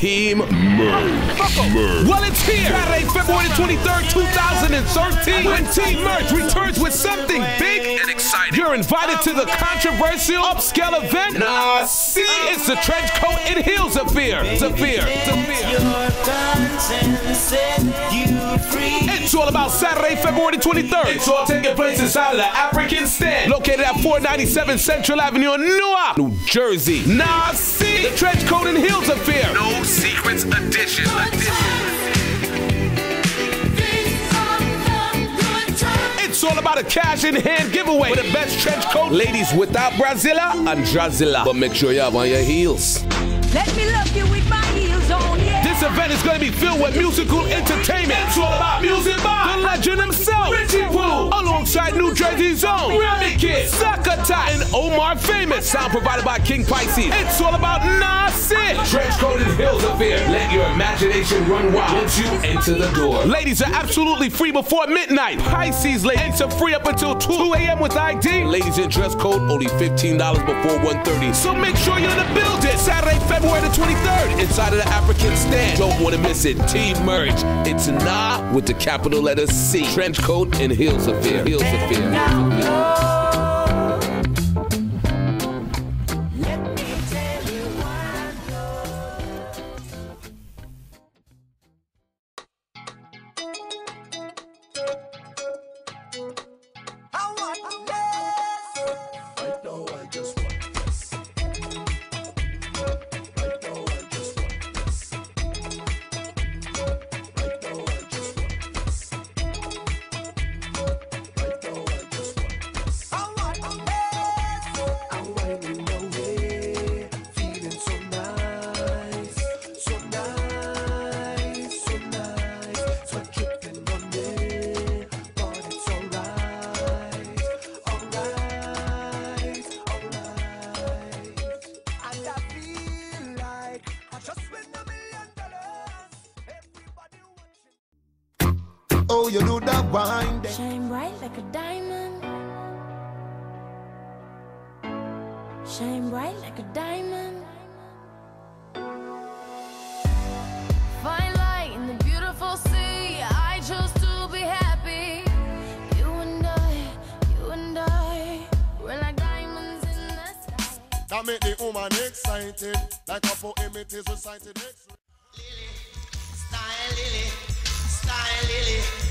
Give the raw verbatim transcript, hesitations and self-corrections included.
Team Merge. Merge. Well, it's here. Saturday, February twenty-third, two thousand thirteen, when Team Merge returns with something big and exciting. You're invited to the controversial upscale event, NaahC. It's the trench coat and heels of fear. It's a fear. It's a fear. It's all about Saturday, February twenty-third. It's all taking place inside the African Stand, located at four ninety-seven Central Avenue in Newark, New Jersey. NaahC, the trench coat and heels of fear. No Secrets Edition. It's all about a cash-in-hand giveaway with the best trench coat. Ladies without Brazilla and Drazilla. But make sure you have on your heels. Let me love you with my heels on, yeah. This event is going to be filled with musical entertainment. It's all about music by the legend himself, Richie Woo, alongside New Jersey's own Remy Kid, Sucker Tot, and Omar Famous. Sound provided by King Pisces. It's all about NaahC. Trench coat and heels of fear. Let your imagination run wild once you enter the door. Ladies are absolutely free before midnight. Pisces ladies enter free up until two a m with I D. Ladies in dress code only fifteen dollars before one thirty. So make sure you're in the building. Saturday, February the twenty-third, inside of the African Stand. Don't want to miss it. Team Merge. It's Nah with the capital letter C. Trench coat and heels of fear. Heels of fear. Oh, you do the wine. Shine bright like a diamond. Shine bright like a diamond. Fine light in the beautiful sea. I chose to be happy. You and I, you and I, we're like diamonds in the sky. That make the woman excited, like a poem it is recited. Lily, style Lily, style Lily.